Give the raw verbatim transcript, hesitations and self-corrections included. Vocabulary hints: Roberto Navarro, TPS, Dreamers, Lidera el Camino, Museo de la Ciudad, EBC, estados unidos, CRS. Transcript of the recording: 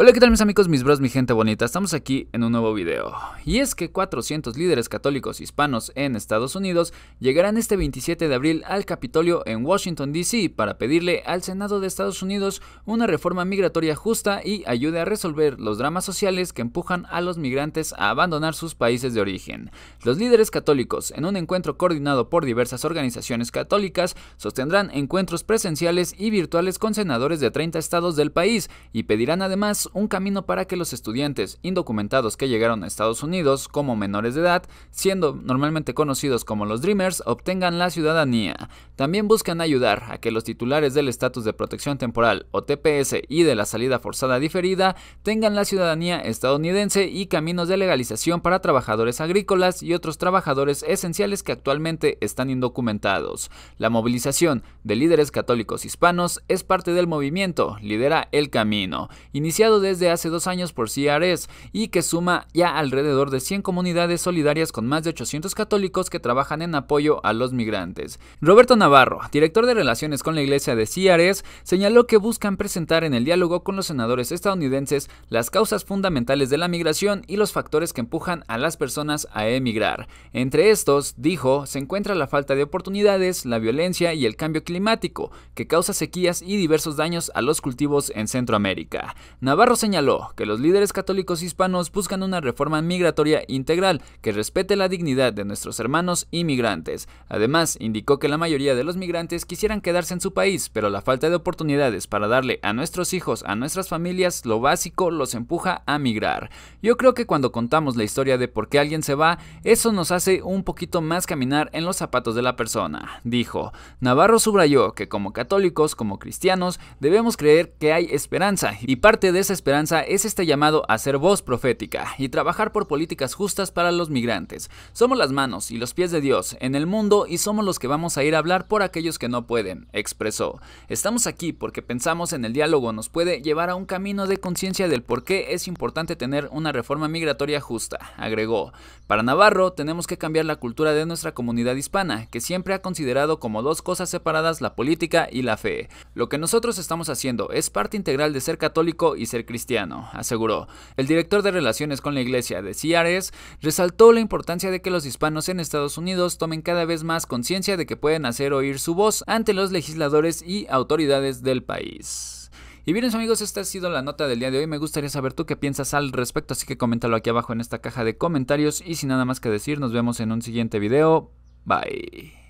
Hola, ¿qué tal mis amigos, mis bros, mi gente bonita? Estamos aquí en un nuevo video. Y es que cuatrocientos líderes católicos hispanos en Estados Unidos llegarán este veintisiete de abril al Capitolio en Washington D C para pedirle al Senado de Estados Unidos una reforma migratoria justa y ayude a resolver los dramas sociales que empujan a los migrantes a abandonar sus países de origen. Los líderes católicos, en un encuentro coordinado por diversas organizaciones católicas, sostendrán encuentros presenciales y virtuales con senadores de treinta estados del país y pedirán además un camino para que los estudiantes indocumentados que llegaron a Estados Unidos como menores de edad, siendo normalmente conocidos como los Dreamers, obtengan la ciudadanía. También buscan ayudar a que los titulares del estatus de protección temporal o T P S y de la salida forzada diferida tengan la ciudadanía estadounidense y caminos de legalización para trabajadores agrícolas y otros trabajadores esenciales que actualmente están indocumentados. La movilización de líderes católicos hispanos es parte del movimiento Lidera el Camino, iniciado desde hace dos años por C R S y que suma ya alrededor de cien comunidades solidarias con más de ochocientos católicos que trabajan en apoyo a los migrantes. Roberto Navarro, director de Relaciones con la Iglesia de C R S, señaló que buscan presentar en el diálogo con los senadores estadounidenses las causas fundamentales de la migración y los factores que empujan a las personas a emigrar. Entre estos, dijo, se encuentra la falta de oportunidades, la violencia y el cambio climático, que causa sequías y diversos daños a los cultivos en Centroamérica. Navarro señaló que los líderes católicos hispanos buscan una reforma migratoria integral que respete la dignidad de nuestros hermanos inmigrantes. Además, indicó que la mayoría de los migrantes quisieran quedarse en su país, pero la falta de oportunidades para darle a nuestros hijos, a nuestras familias, lo básico los empuja a migrar. Yo creo que cuando contamos la historia de por qué alguien se va, eso nos hace un poquito más caminar en los zapatos de la persona, dijo. Navarro subrayó que como católicos, como cristianos, debemos creer que hay esperanza y parte de esa esperanza es este llamado a ser voz profética y trabajar por políticas justas para los migrantes. Somos las manos y los pies de Dios en el mundo y somos los que vamos a ir a hablar por aquellos que no pueden, expresó. Estamos aquí porque pensamos en el diálogo nos puede llevar a un camino de conciencia del por qué es importante tener una reforma migratoria justa, agregó. Para Navarro, tenemos que cambiar la cultura de nuestra comunidad hispana, que siempre ha considerado como dos cosas separadas la política y la fe. Lo que nosotros estamos haciendo es parte integral de ser católico y ser cristiano, aseguró. El director de Relaciones con la Iglesia de C R S resaltó la importancia de que los hispanos en Estados Unidos tomen cada vez más conciencia de que pueden hacer oír su voz ante los legisladores y autoridades del país. Y bien amigos, esta ha sido la nota del día de hoy. Me gustaría saber tú qué piensas al respecto, así que coméntalo aquí abajo en esta caja de comentarios. Y sin nada más que decir, nos vemos en un siguiente video. Bye.